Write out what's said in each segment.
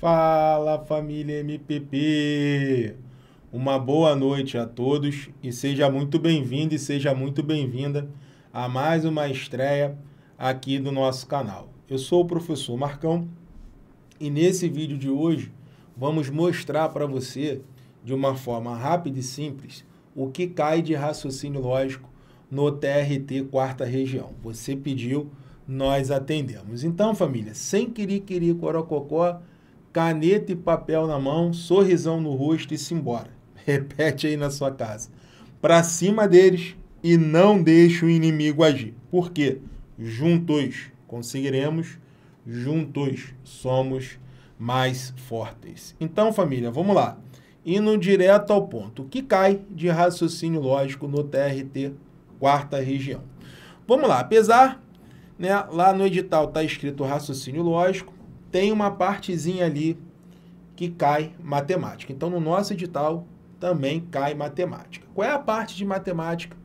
Fala, família MPP! Uma boa noite a todos e seja muito bem-vindo e seja muito bem-vinda a mais uma estreia aqui do nosso canal. Eu sou o professor Marcão e nesse vídeo de hoje vamos mostrar para você de uma forma rápida e simples o que cai de raciocínio lógico no TRT 4ª Região. Você pediu, nós atendemos. Então, família, sem querer corococó, caneta e papel na mão, sorrisão no rosto e simbora. Repete aí na sua casa. Para cima deles e não deixe o inimigo agir. Por quê? Juntos conseguiremos, juntos somos mais fortes. Então, família, vamos lá. Indo direto ao ponto. O que cai de raciocínio lógico no TRT 4ª Região? Vamos lá. Apesar, lá no edital está escrito raciocínio lógico, tem uma partezinha ali que cai matemática. Então, no nosso edital também cai matemática. Qual é a parte de matemática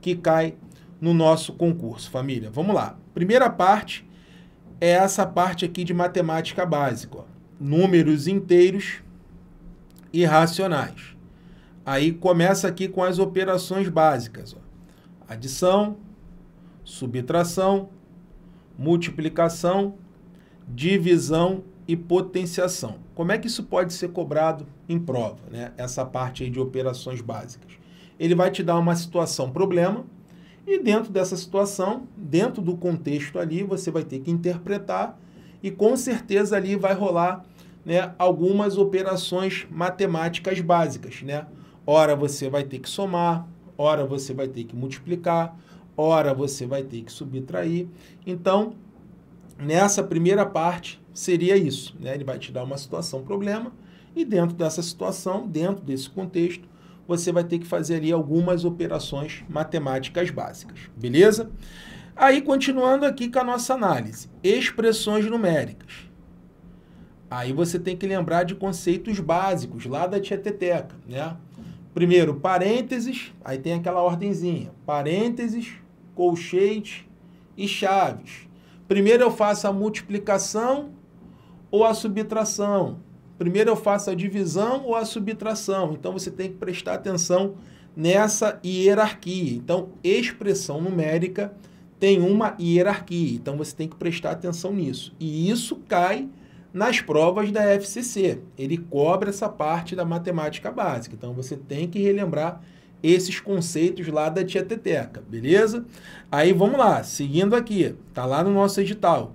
que cai no nosso concurso, família? Vamos lá. Primeira parte é essa parte aqui de matemática básica. Ó. Números inteiros e racionais. Aí começa aqui com as operações básicas. Ó. Adição, subtração, multiplicação, divisão e potenciação. Como é que isso pode ser cobrado em prova, Essa parte aí de operações básicas. Ele vai te dar uma situação, problema, e dentro dessa situação, dentro do contexto ali, você vai ter que interpretar e com certeza ali vai rolar algumas operações matemáticas básicas, Ora você vai ter que somar, ora você vai ter que multiplicar, ora você vai ter que subtrair. Então, nessa primeira parte, seria isso. Ele vai te dar uma situação, problema, e dentro dessa situação, dentro desse contexto, você vai ter que fazer ali algumas operações matemáticas básicas. Beleza? Aí, continuando aqui com a nossa análise. Expressões numéricas. Aí você tem que lembrar de conceitos básicos, lá da tieteteca, Primeiro, parênteses, aí tem aquela ordenzinha. Parênteses, colchete e chaves. Primeiro eu faço a multiplicação ou a subtração. Primeiro eu faço a divisão ou a subtração. Então, você tem que prestar atenção nessa hierarquia. Então, expressão numérica tem uma hierarquia. Então, você tem que prestar atenção nisso. E isso cai nas provas da FCC. Ele cobra essa parte da matemática básica. Então, você tem que relembrar esses conceitos lá da tieteteca, beleza? Aí vamos lá, seguindo aqui, tá lá no nosso edital.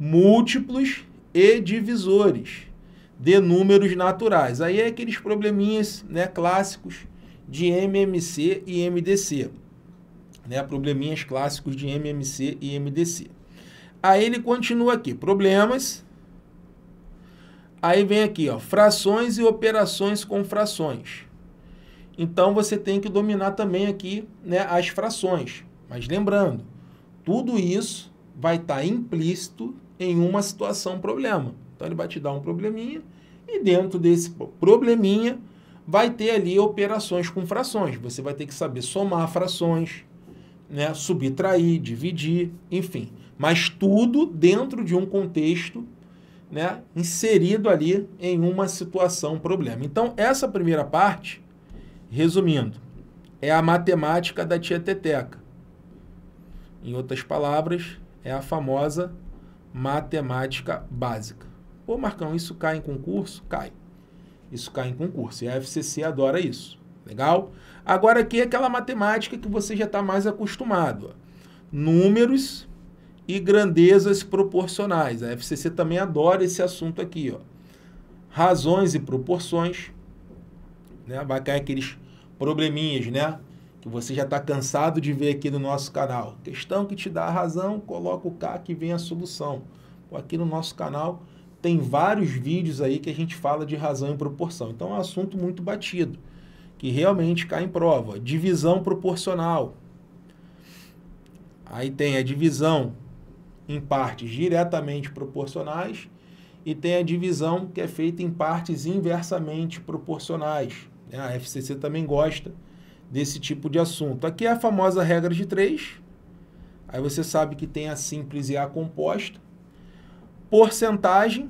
Múltiplos e divisores de números naturais. Aí é aqueles probleminhas, clássicos de MMC e MDC. Probleminhas clássicos de MMC e MDC. Aí ele continua aqui, problemas. Aí vem aqui, ó, frações e operações com frações. Então, você tem que dominar também aqui as frações. Mas lembrando, tudo isso vai estar implícito em uma situação problema. Então, ele vai te dar um probleminha e dentro desse probleminha vai ter ali operações com frações. Você vai ter que saber somar frações, subtrair, dividir, enfim. Mas tudo dentro de um contexto inserido ali em uma situação problema. Então, essa primeira parte, resumindo, é a matemática da tieteteca. Em outras palavras, é a famosa matemática básica. Pô, Marcão, isso cai em concurso? Cai. Isso cai em concurso. E a FCC adora isso. Legal? Agora aqui é aquela matemática que você já está mais acostumado. Números e grandezas proporcionais. A FCC também adora esse assunto aqui. Razões e proporções. Vai cair aqueles probleminhas, que você já está cansado de ver aqui no nosso canal. Questão que te dá a razão, coloca o K que vem a solução. Aqui no nosso canal tem vários vídeos aí que a gente fala de razão e proporção. Então, é um assunto muito batido, que realmente cai em prova. Divisão proporcional. Aí tem a divisão em partes diretamente proporcionais e tem a divisão que é feita em partes inversamente proporcionais. A FCC também gosta desse tipo de assunto. Aqui é a famosa regra de 3. Aí você sabe que tem a simples e a composta. Porcentagem.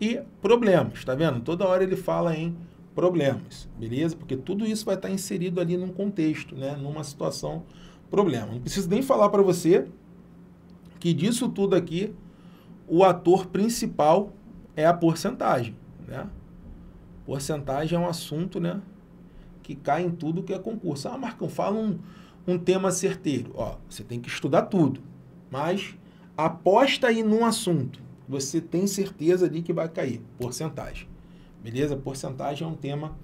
e problemas, tá vendo? Toda hora ele fala em problemas, beleza? Porque tudo isso vai estar inserido ali num contexto, né? Numa situação problema. Não preciso nem falar para você que disso tudo aqui, o ator principal é a porcentagem, né? Porcentagem é um assunto, né, que cai em tudo que é concurso. Ah, Marcão, fala um tema certeiro. Ó, você tem que estudar tudo, mas aposta aí num assunto. Você tem certeza de que vai cair. Porcentagem. Beleza? Porcentagem é um tema,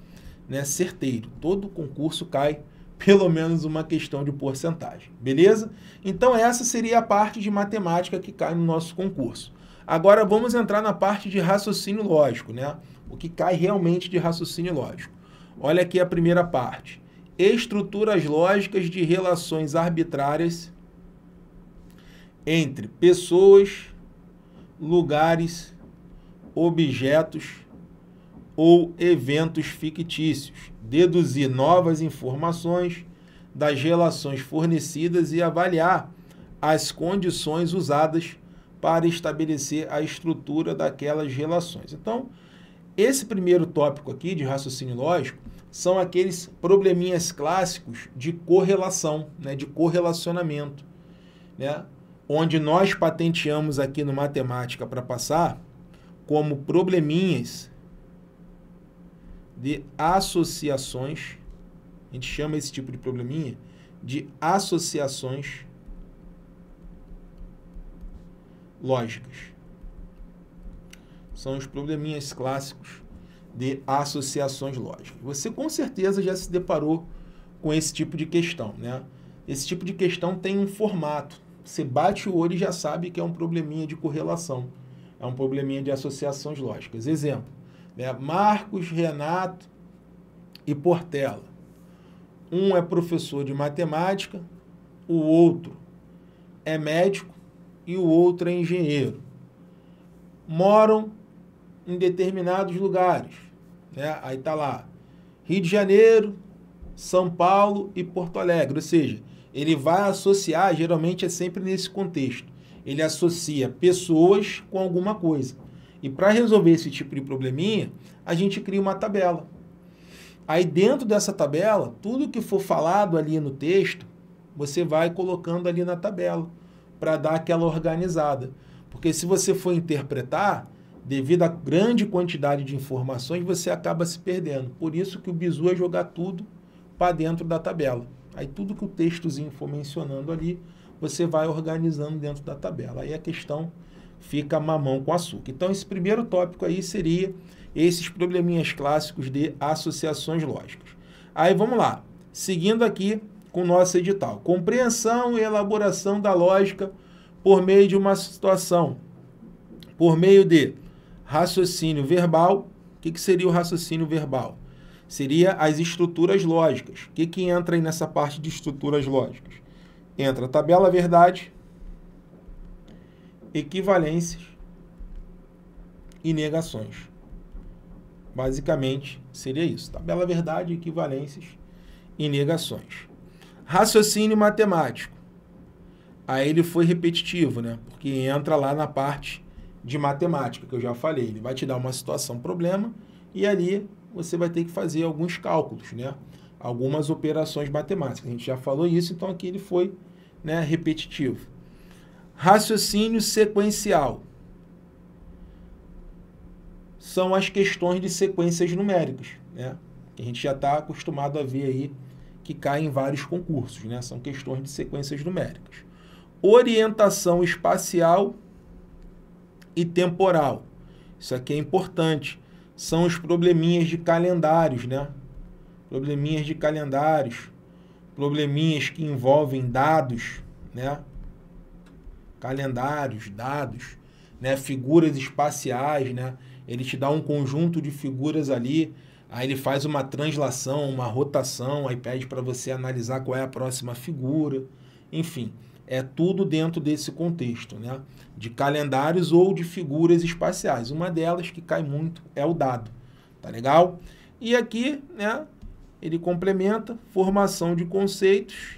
né, certeiro. Todo concurso cai pelo menos uma questão de porcentagem. Beleza? Então essa seria a parte de matemática que cai no nosso concurso. Agora vamos entrar na parte de raciocínio lógico, né? O que cai realmente de raciocínio lógico. Olha aqui a primeira parte. Estruturas lógicas de relações arbitrárias entre pessoas, lugares, objetos ou eventos fictícios. Deduzir novas informações das relações fornecidas e avaliar as condições usadas para estabelecer a estrutura daquelas relações. Então, esse primeiro tópico aqui de raciocínio lógico são aqueles probleminhas clássicos de correlação, né, de correlacionamento, né? Onde nós patenteamos aqui no Matemática para Passar como probleminhas de associações. A gente chama esse tipo de probleminha de associações lógicas. São os probleminhas clássicos de associações lógicas. Você com certeza já se deparou com esse tipo de questão, né? Esse tipo de questão tem um formato. Você bate o olho e já sabe que é um probleminha de correlação. É um probleminha de associações lógicas. Exemplo, né? Marcos, Renato e Portela. Um é professor de matemática, o outro é médico e o outro é engenheiro. Moram em determinados lugares, né? Aí está lá, Rio de Janeiro, São Paulo e Porto Alegre. Ou seja, ele vai associar, geralmente é sempre nesse contexto, ele associa pessoas com alguma coisa. E para resolver esse tipo de probleminha, a gente cria uma tabela. Aí dentro dessa tabela, tudo que for falado ali no texto, você vai colocando ali na tabela, para dar aquela organizada. Porque se você for interpretar, devido à grande quantidade de informações, você acaba se perdendo. Por isso que o bizu é jogar tudo para dentro da tabela. Aí tudo que o textozinho for mencionando ali, você vai organizando dentro da tabela. Aí a questão fica mamão com açúcar. Então esse primeiro tópico aí seria esses probleminhas clássicos de associações lógicas. Aí vamos lá, seguindo aqui com o nosso edital. Compreensão e elaboração da lógica por meio de uma situação, por meio de raciocínio verbal. O que seria o raciocínio verbal? Seria as estruturas lógicas. O que que entra aí nessa parte de estruturas lógicas? Entra tabela verdade, equivalências e negações. Basicamente, seria isso. Tabela verdade, equivalências e negações. Raciocínio matemático. Aí ele foi repetitivo, né? Porque entra lá na parte de matemática, que eu já falei. Ele vai te dar uma situação, problema, e ali você vai ter que fazer alguns cálculos, né? Algumas operações matemáticas. A gente já falou isso, então aqui ele foi, né, repetitivo. Raciocínio sequencial. São as questões de sequências numéricas, né? A gente já está acostumado a ver aí que cai em vários concursos, né? São questões de sequências numéricas. Orientação espacial e temporal. Isso aqui é importante. São os probleminhas de calendários, né? Probleminhas de calendários, probleminhas que envolvem dados, né? Calendários, dados, né? Figuras espaciais, né? Ele te dá um conjunto de figuras ali, aí ele faz uma translação, uma rotação, aí pede para você analisar qual é a próxima figura, enfim. É tudo dentro desse contexto, né? De calendários ou de figuras espaciais. Uma delas que cai muito é o dado, tá legal? E aqui, né, ele complementa formação de conceitos,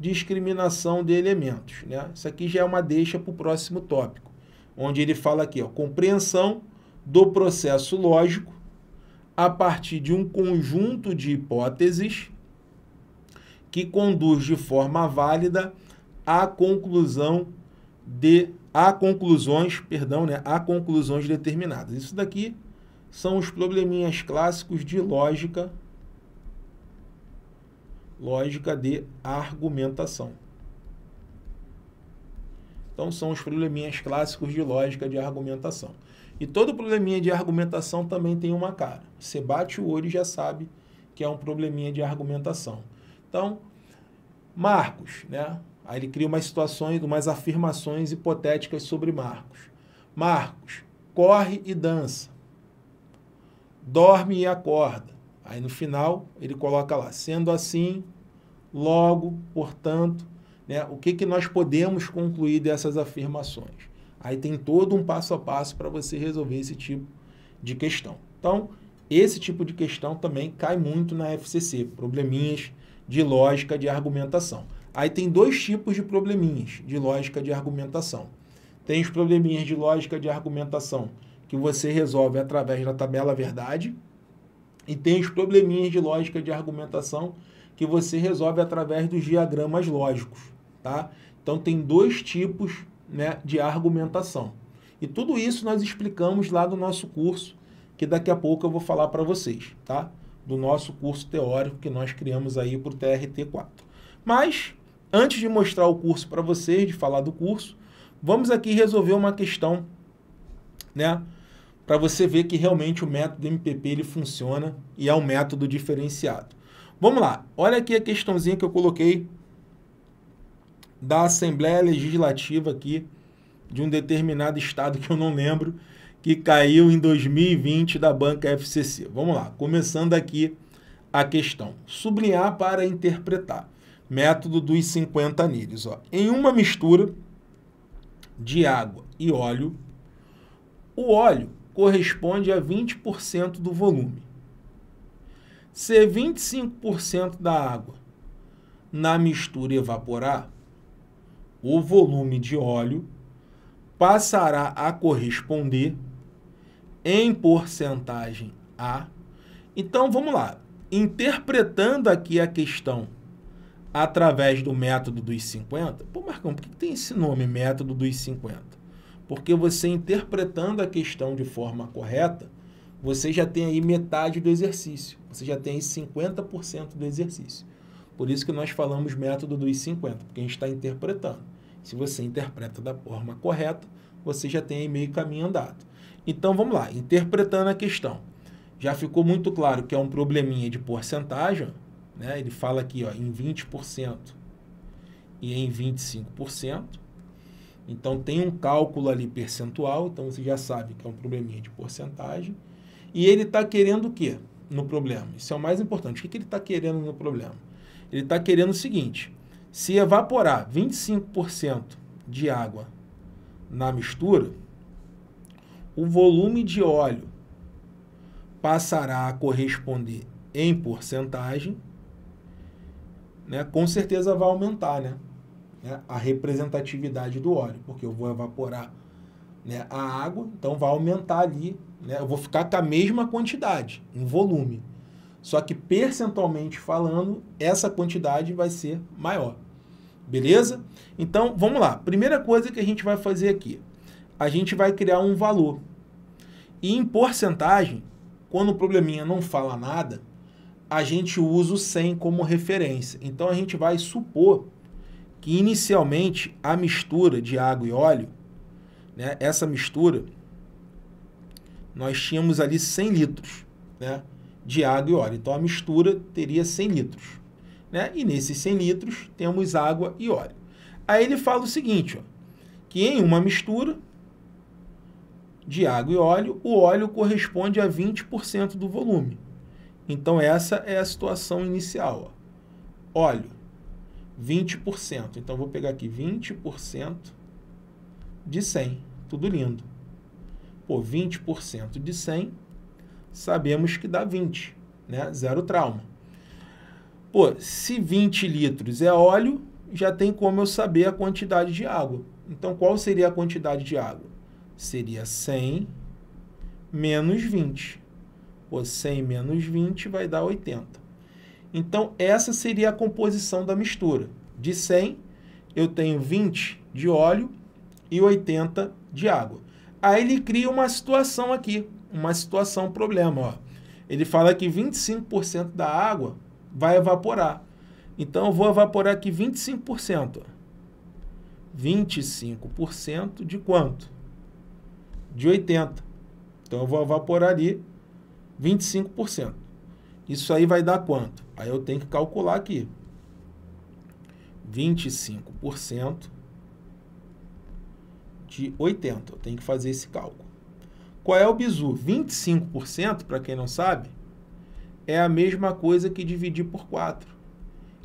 discriminação de elementos, né? Isso aqui já é uma deixa para o próximo tópico, onde ele fala aqui, ó, compreensão do processo lógico a partir de um conjunto de hipóteses que conduz de forma válida à conclusão de a conclusões determinadas. Isso daqui são os probleminhas clássicos de lógica de argumentação. Então, são os probleminhas clássicos de lógica de argumentação. E todo probleminha de argumentação também tem uma cara. Você bate o olho e já sabe que é um probleminha de argumentação. Então, Marcos, né? Aí ele cria umas situações, umas afirmações hipotéticas sobre Marcos. Marcos corre e dança, dorme e acorda. Aí no final ele coloca lá, sendo assim, logo, portanto, né? O que que nós podemos concluir dessas afirmações? Aí tem todo um passo a passo para você resolver esse tipo de questão. Então, esse tipo de questão também cai muito na FCC, probleminhas de lógica de argumentação. Aí tem dois tipos de probleminhas de lógica de argumentação. Tem os probleminhas de lógica de argumentação que você resolve através da tabela verdade, e tem os probleminhas de lógica de argumentação que você resolve através dos diagramas lógicos, tá? Então tem dois tipos, né, de argumentação. E tudo isso nós explicamos lá do nosso curso, que daqui a pouco eu vou falar para vocês, tá? Do nosso curso teórico que nós criamos aí para o TRT 4. Mas, antes de mostrar o curso para vocês, de falar do curso, vamos aqui resolver uma questão, né? Para você ver que realmente o método MPP ele funciona e é um método diferenciado. Vamos lá, olha aqui a questãozinha que eu coloquei da Assembleia Legislativa aqui, de um determinado estado que eu não lembro, que caiu em 2020 da banca FCC. Vamos lá, começando aqui a questão. Sublinhar para interpretar. Método dos 50 anilhos. Ó. Em uma mistura de água e óleo, o óleo corresponde a 20% do volume. Se 25% da água na mistura evaporar, o volume de óleo passará a corresponder em porcentagem a... Então, vamos lá. Interpretando aqui a questão através do método dos 50... Pô, Marcão, por que tem esse nome, método dos 50? Porque você interpretando a questão de forma correta, você já tem aí metade do exercício. Você já tem aí 50% do exercício. Por isso que nós falamos método dos 50, porque a gente está interpretando. Se você interpreta da forma correta, você já tem aí meio caminho andado. Então, vamos lá, interpretando a questão. Já ficou muito claro que é um probleminha de porcentagem, né? Ele fala aqui, ó, em 20% e em 25%. Então, tem um cálculo ali percentual, então você já sabe que é um probleminha de porcentagem. E ele está querendo o quê no problema? Isso é o mais importante. O que ele está querendo no problema? Ele está querendo o seguinte: se evaporar 25% de água na mistura, o volume de óleo passará a corresponder em porcentagem, né? Com certeza vai aumentar, né? A representatividade do óleo, porque eu vou evaporar, né, a água, então vai aumentar ali, né, eu vou ficar com a mesma quantidade em volume, só que percentualmente falando, essa quantidade vai ser maior, beleza? Então, vamos lá, primeira coisa que a gente vai fazer aqui, a gente vai criar um valor, e em porcentagem, quando o probleminha não fala nada, a gente usa o 100 como referência, então a gente vai supor que inicialmente a mistura de água e óleo, né, essa mistura, nós tínhamos ali 100 litros, né, de água e óleo. Então, a mistura teria 100 litros. Né? E nesses 100 litros temos água e óleo. Aí ele fala o seguinte, ó, que em uma mistura de água e óleo, o óleo corresponde a 20% do volume. Então, essa é a situação inicial. Ó. Óleo. 20%. Então, vou pegar aqui 20% de 100. Tudo lindo. Pô, 20% de 100, sabemos que dá 20, né? Zero trauma. Pô, se 20 litros é óleo, já tem como eu saber a quantidade de água. Então, qual seria a quantidade de água? Seria 100 menos 20. Pô, 100 menos 20 vai dar 80. Então, essa seria a composição da mistura. De 100, eu tenho 20 de óleo e 80 de água. Aí ele cria uma situação aqui, uma situação problema. Ó. Ele fala que 25% da água vai evaporar. Então, eu vou evaporar aqui 25%. 25% de quanto? De 80. Então, eu vou evaporar ali 25%. Isso aí vai dar quanto? Aí eu tenho que calcular aqui. 25% de 80. Eu tenho que fazer esse cálculo. Qual é o bizu? 25%, para quem não sabe, é a mesma coisa que dividir por 4.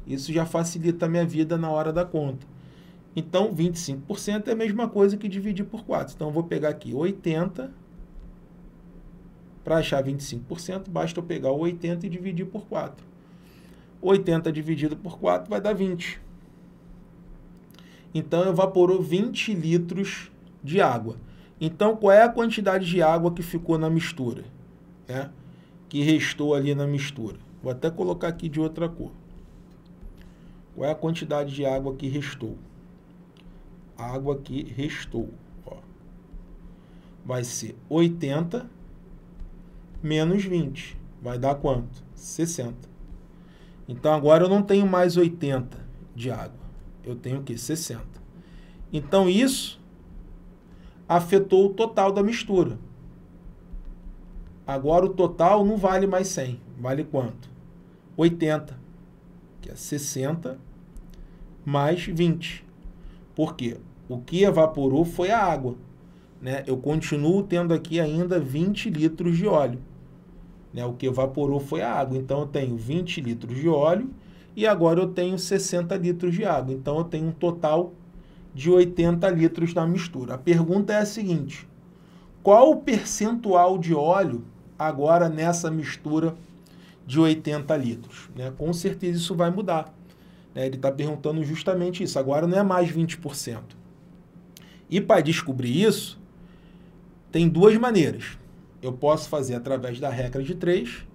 Isso já facilita a minha vida na hora da conta. Então, 25% é a mesma coisa que dividir por 4. Então, eu vou pegar aqui 80. Para achar 25%, basta eu pegar o 80 e dividir por 4. 80 dividido por 4 vai dar 20. Então, evaporou 20 litros de água. Então, qual é a quantidade de água que ficou na mistura? Né? Que restou ali na mistura. Vou até colocar aqui de outra cor. Qual é a quantidade de água que restou? A água que restou. Ó. Vai ser 80... menos 20, vai dar quanto? 60. Então, agora eu não tenho mais 80 de água. Eu tenho o quê? 60. Então, isso afetou o total da mistura. Agora, o total não vale mais 100. Vale quanto? 80, que é 60 mais 20. Por quê? O que evaporou foi a água. Né? Eu continuo tendo aqui ainda 20 litros de óleo. Né? O que evaporou foi a água. Então, eu tenho 20 litros de óleo e agora eu tenho 60 litros de água. Então, eu tenho um total de 80 litros na mistura. A pergunta é a seguinte: qual o percentual de óleo agora nessa mistura de 80 litros? Né? Com certeza isso vai mudar. Né? Ele está perguntando justamente isso. Agora não é mais 20%. E para descobrir isso, tem duas maneiras. Eu posso fazer através da regra de 3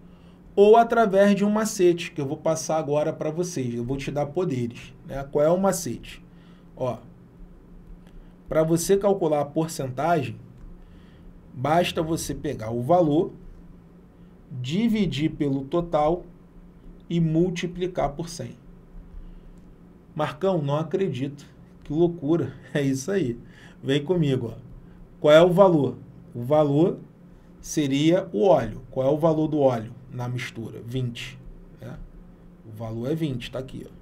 ou através de um macete, que eu vou passar agora para vocês. Eu vou te dar poderes. Né? Qual é o macete? Ó, para você calcular a porcentagem, basta você pegar o valor, dividir pelo total e multiplicar por 100. Marcão, não acredito. Que loucura. É isso aí. Vem comigo. Ó. Qual é o valor? O valor seria o óleo. Qual é o valor do óleo na mistura? 20. Né? O valor é 20, está aqui. Ó.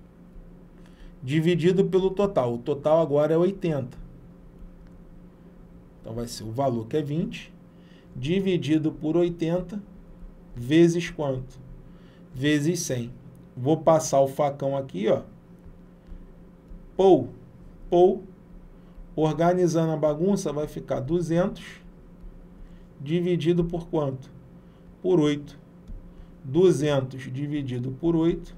Dividido pelo total. O total agora é 80. Então, vai ser o valor que é 20, dividido por 80, vezes quanto? Vezes 100. Vou passar o facão aqui. Ó. Ou, organizando a bagunça, vai ficar 200 dividido por quanto? Por 8. 200 dividido por 8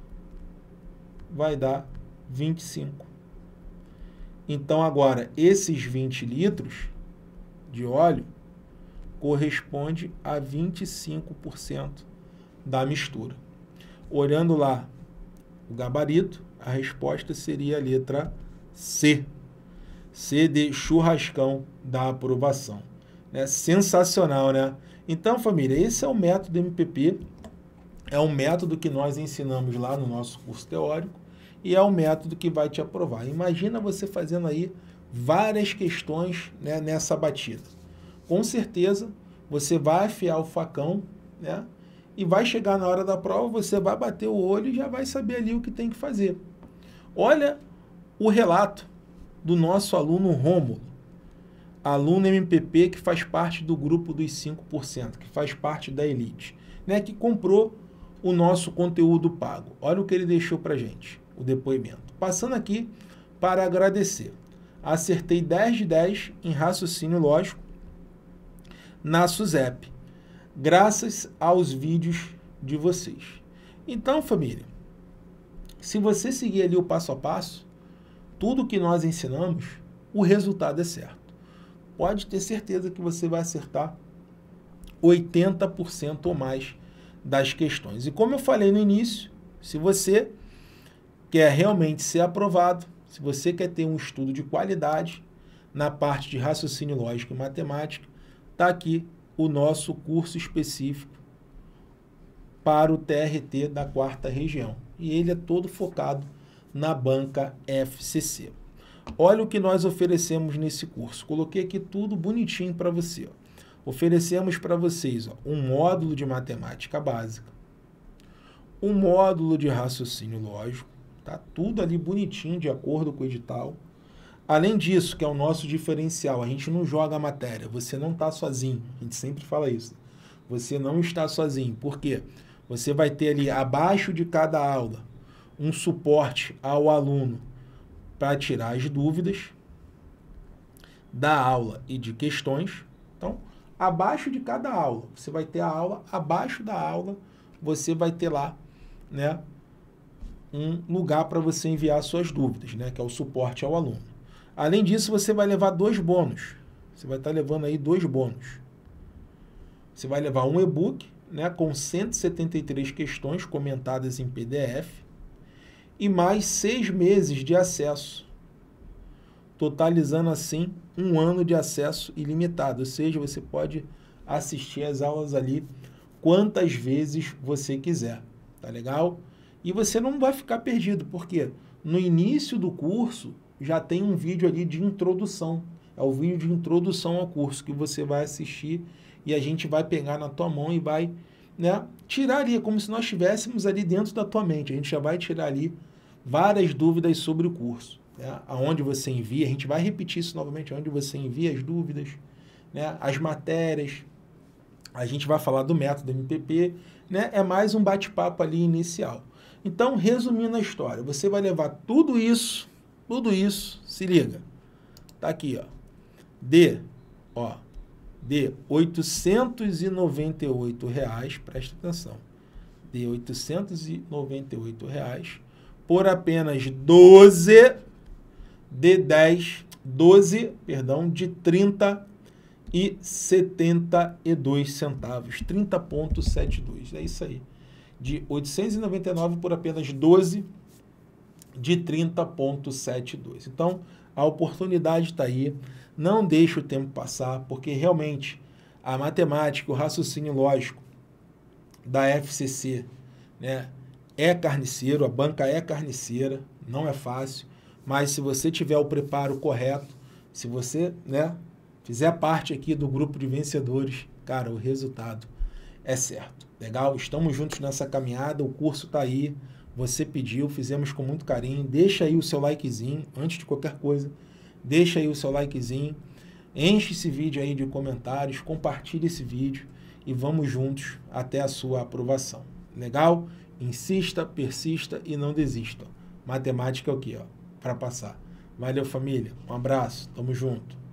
vai dar 25. Então, agora, esses 20 litros de óleo corresponde a 25% da mistura. Olhando lá o gabarito, a resposta seria a letra C. C de churrascão da aprovação. Né? Sensacional, né? Então, família, esse é o método MPP. É um método que nós ensinamos lá no nosso curso teórico e é um método que vai te aprovar. Imagina você fazendo aí várias questões, né, nessa batida. Com certeza, você vai afiar o facão, né? E vai chegar na hora da prova, você vai bater o olho e já vai saber ali o que tem que fazer. Olha o relato do nosso aluno Rômulo, aluno MPP que faz parte do grupo dos 5%, que faz parte da elite, né, que comprou o nosso conteúdo pago. Olha o que ele deixou para a gente, o depoimento. Passando aqui para agradecer. Acertei 10 de 10 em raciocínio lógico na SUSEP, graças aos vídeos de vocês. Então, família, se você seguir ali o passo a passo, tudo que nós ensinamos, o resultado é certo. Pode ter certeza que você vai acertar 80% ou mais das questões. E como eu falei no início, se você quer realmente ser aprovado, se você quer ter um estudo de qualidade na parte de raciocínio lógico e matemática, está aqui o nosso curso específico para o TRT da 4ª Região. E ele é todo focado na banca FCC. Olha o que nós oferecemos nesse curso. Coloquei aqui tudo bonitinho para você. Ó. Oferecemos para vocês um módulo de matemática básica, um módulo de raciocínio lógico, tá? Tudo ali bonitinho, de acordo com o edital. Além disso, que é o nosso diferencial, a gente não joga a matéria, você não está sozinho. A gente sempre fala isso. Você não está sozinho. Por quê? Você vai ter ali, abaixo de cada aula, um suporte ao aluno para tirar as dúvidas da aula e de questões. Então, abaixo de cada aula, você vai ter a aula, abaixo da aula, você vai ter lá, né, um lugar para você enviar suas dúvidas, né, que é o suporte ao aluno. Além disso, você vai levar dois bônus. Você vai estar levando aí dois bônus. Você vai levar um e-book, né, com 173 questões comentadas em PDF e mais 6 meses de acesso, totalizando assim 1 ano de acesso ilimitado. Ou seja, você pode assistir as aulas ali quantas vezes você quiser, tá legal? E você não vai ficar perdido, porque no início do curso já tem um vídeo ali de introdução. É o vídeo de introdução ao curso que você vai assistir e a gente vai pegar na tua mão e vai, né, tirar ali, como se nós estivéssemos ali dentro da tua mente. A gente já vai tirar ali várias dúvidas sobre o curso. Né? Aonde você envia, a gente vai repetir isso novamente, aonde você envia as dúvidas, né, as matérias. A gente vai falar do método MPP, né? É mais um bate-papo ali inicial. Então, resumindo a história, você vai levar tudo isso, se liga, tá aqui, ó, de R$ 898,00, presta atenção, de R$ 898,00 por apenas 30,72 centavos, 30,72, é isso aí. De 899 por apenas 12 de 30,72. Então, a oportunidade está aí. Não deixe o tempo passar, porque realmente a matemática, o raciocínio lógico da FCC, né, é carniceiro, a banca é carniceira, não é fácil, mas se você tiver o preparo correto, se você, né, fizer parte aqui do grupo de vencedores, cara, o resultado é certo. Legal? Estamos juntos nessa caminhada, o curso está aí, você pediu, fizemos com muito carinho, deixa aí o seu likezinho, antes de qualquer coisa, deixa aí o seu likezinho, enche esse vídeo aí de comentários, compartilha esse vídeo e vamos juntos até a sua aprovação. Legal? Insista, persista e não desista. Matemática é o quê? Para passar. Valeu, família, um abraço, tamo junto.